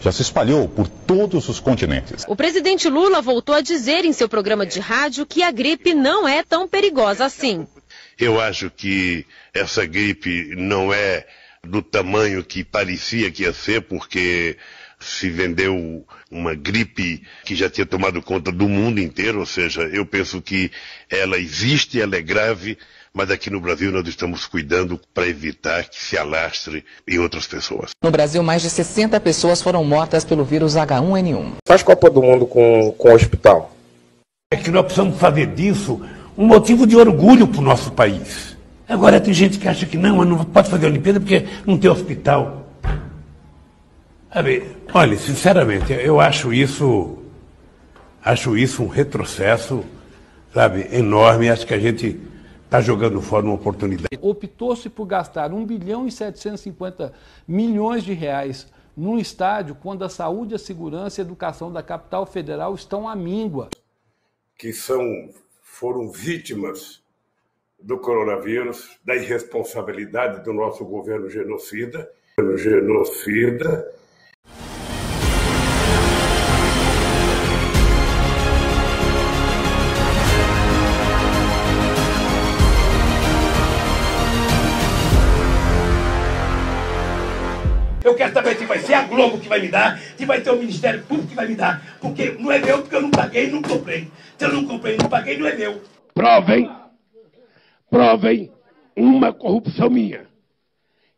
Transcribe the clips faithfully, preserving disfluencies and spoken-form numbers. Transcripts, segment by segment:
já se espalhou por todos os continentes. O presidente Lula voltou a dizer em seu programa de rádio que a gripe não é tão perigosa assim. Eu acho que essa gripe não é do tamanho que parecia que ia ser, porque se vendeu uma gripe que já tinha tomado conta do mundo inteiro, ou seja, eu penso que ela existe, ela é grave, mas aqui no Brasil nós estamos cuidando para evitar que se alastre em outras pessoas. No Brasil, mais de sessenta pessoas foram mortas pelo vírus agá um ene um. Faz Copa do Mundo com, com o hospital. É que nós precisamos fazer disso um motivo de orgulho para o nosso país. Agora tem gente que acha que não, não pode fazer a Olimpíada porque não tem hospital. A ver, olha, sinceramente, eu acho isso, acho isso um retrocesso, sabe, enorme. Acho que a gente está jogando fora uma oportunidade. Optou-se por gastar um bilhão e setecentos e cinquenta milhões de reais num estádio quando a saúde, a segurança e a educação da capital federal estão à míngua. Que são, foram vítimas do coronavírus, da irresponsabilidade do nosso governo genocida. Genocida. Eu quero saber se vai ser a Globo que vai me dar, se vai ter o Ministério Público que vai me dar. Porque não é meu, porque eu não paguei e não comprei. Se eu não comprei e não paguei, não é meu. Provem, provem uma corrupção minha,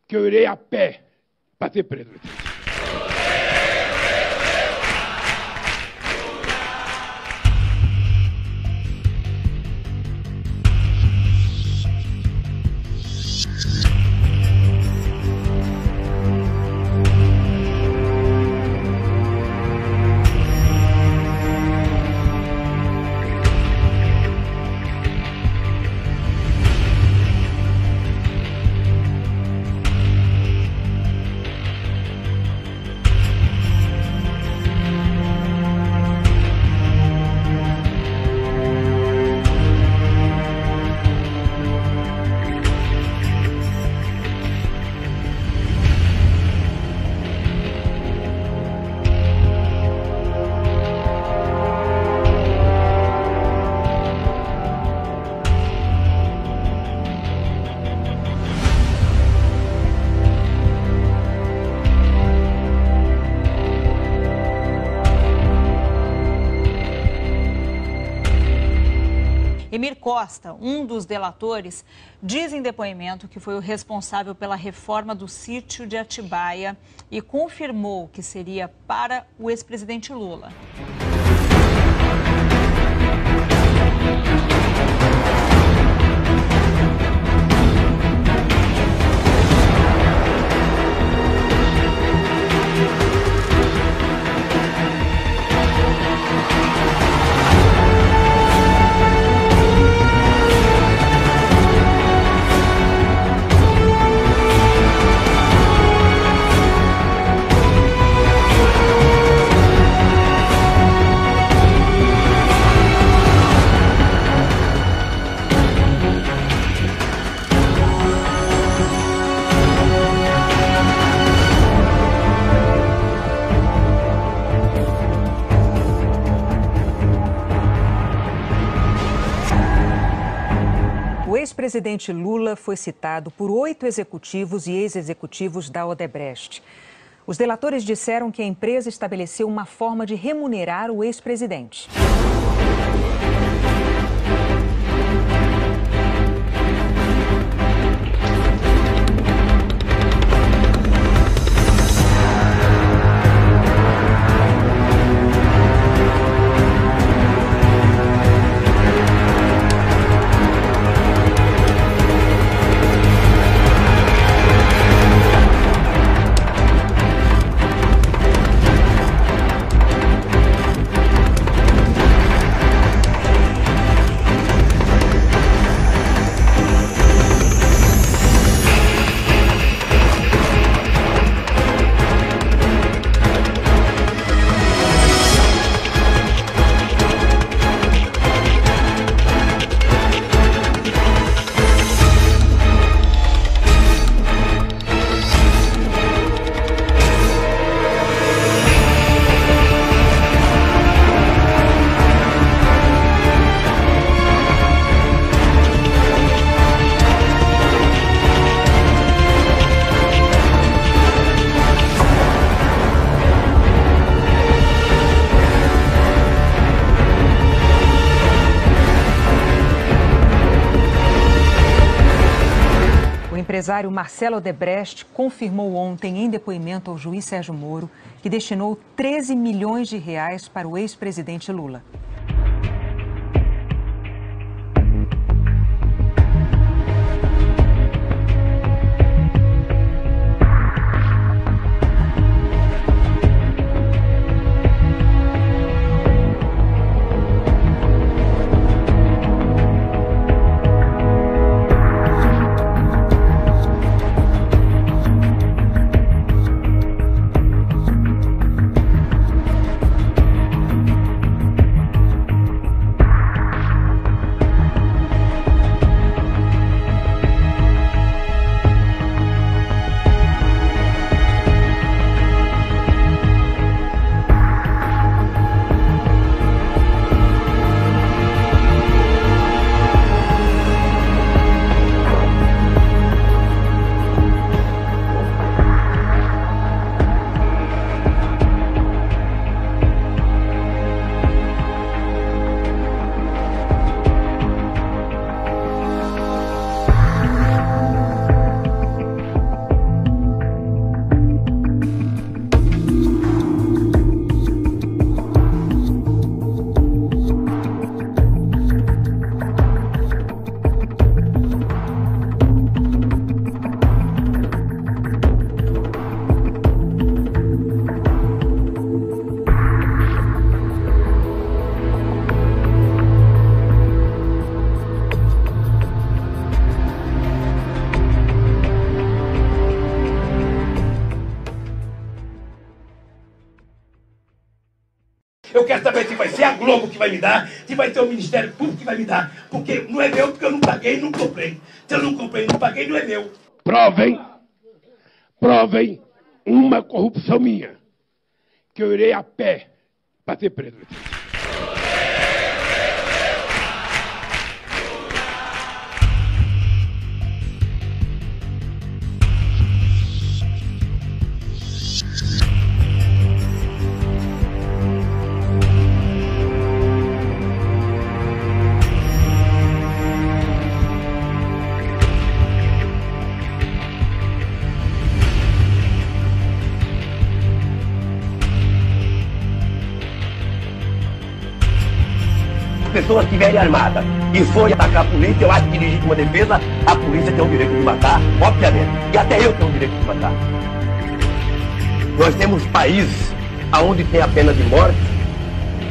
que eu irei a pé para ser preso. Mir Costa, um dos delatores, diz em depoimento que foi o responsável pela reforma do sítio de Atibaia e confirmou que seria para o ex-presidente Lula. O presidente Lula foi citado por oito executivos e ex-executivos da Odebrecht. Os delatores disseram que a empresa estabeleceu uma forma de remunerar o ex-presidente. empresário Marcelo Odebrecht confirmou ontem, em depoimento ao juiz Sérgio Moro, que destinou treze milhões de reais para o ex-presidente Lula. Eu quero saber se vai ser a Globo que vai me dar, se vai ser o Ministério Público que vai me dar. Porque não é meu, porque eu não paguei e não comprei. Se eu não comprei e não paguei, não é meu. Provem, provem uma corrupção minha, que eu irei a pé para ser preso. Pessoas que vierem armadas e forem atacar a polícia, eu acho que dirigir uma defesa, a polícia tem o direito de matar, obviamente. E até eu tenho o direito de matar. Nós temos países onde tem a pena de morte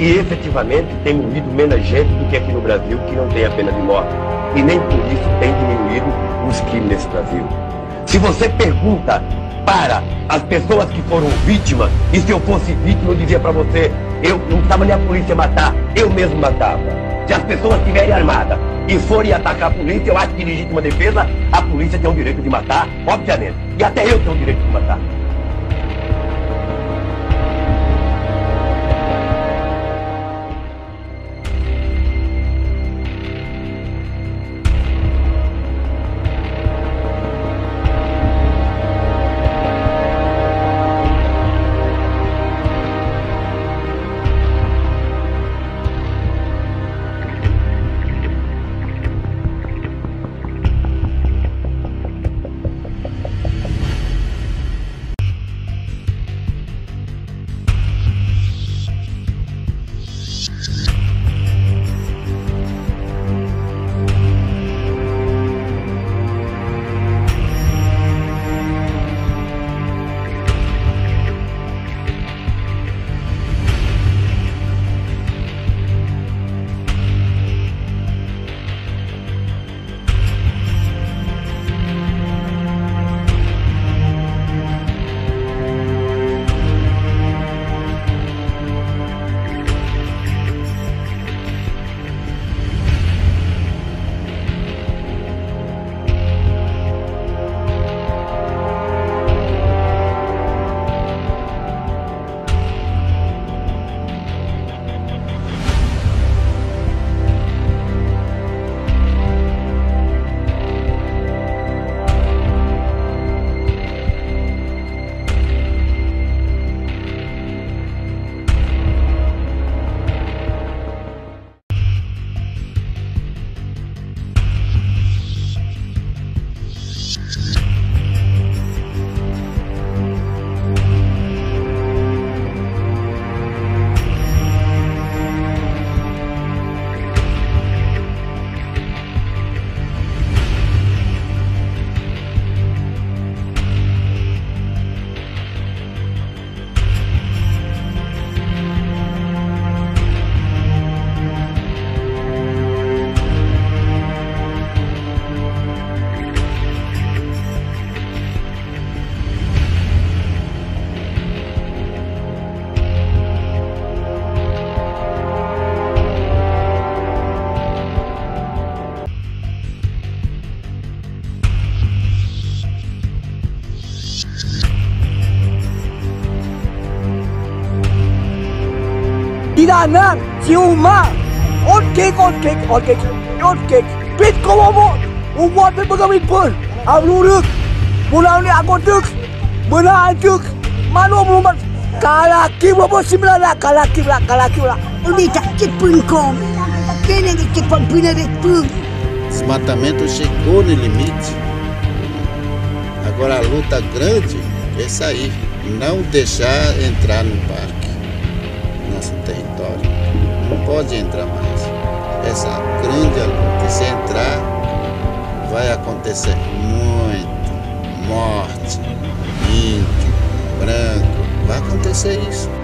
e efetivamente tem morrido menos gente do que aqui no Brasil, que não tem a pena de morte. E nem por isso tem diminuído os crimes nesse Brasil. Se você pergunta para as pessoas que foram vítimas, e se eu fosse vítima, eu dizia para você: eu não precisava nem a polícia matar, eu mesmo matava. Se as pessoas estiverem armadas e forem atacar a polícia, eu acho que legítima defesa, a polícia tem o direito de matar, obviamente. E até eu tenho o direito de matar. tirana, ciúma, orkek, orkek, orkek, orkek. Pit como o water pegamit pun, abluruk, pulau ni agotuk, berajuk, malu mumat, kalaki bobo simlala, kalaki bla, kalaki bla. Onde está que punkom? Quem é que compina de tudo? Desmatamento chegou no limite. Agora a luta grande é sair, não deixar entrar no parque, nosso território. Não pode entrar mais. Essa grande luta, se entrar, vai acontecer muito. Morte, índio, branco, vai acontecer isso.